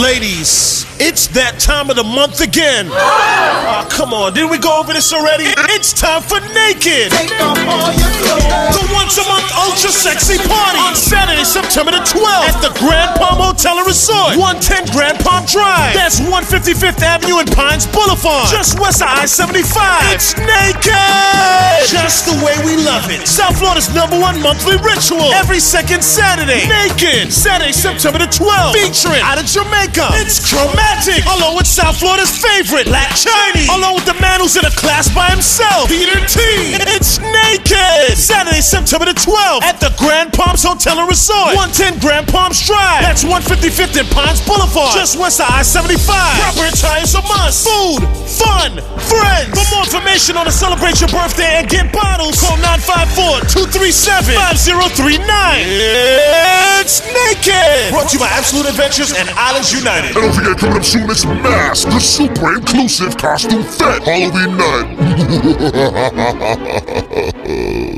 Ladies, it's that time of the month again. Oh, come on, didn't we go over this already? It's time for Naked. Take off all your clothes. The once-a-month ultra-sexy party on Saturday, September the 12th at the Grand Palms Hotel and Resort, 110 Grand Palms Drive. That's 155th Avenue and Pines Boulevard, just west of I-75. It's Naked! Just the way we love it. South Florida's #1 monthly ritual. Every second Saturday. Naked. Saturday, September the 12th. Featuring out of Jamaica, it's Chromatic, along with South Florida's favorite, Black Chiney, along with the man who's in a class by himself, Peter T. It's Naked. Saturday, September the 12th at the Grand Palms Hotel and Resort, 110 Grand Palms Drive. That's 155th and Pines Boulevard, just west of I-75. Proper attires a must. Food, fun, friends. For more information on the Celebrate Your Birthday and Get Bottles, call 954-237-5039. It's Naked. Brought to you by Absolute Adventures and Islands United. And don't forget, coming up soon, it's Mass, the super inclusive costume fete Halloween night.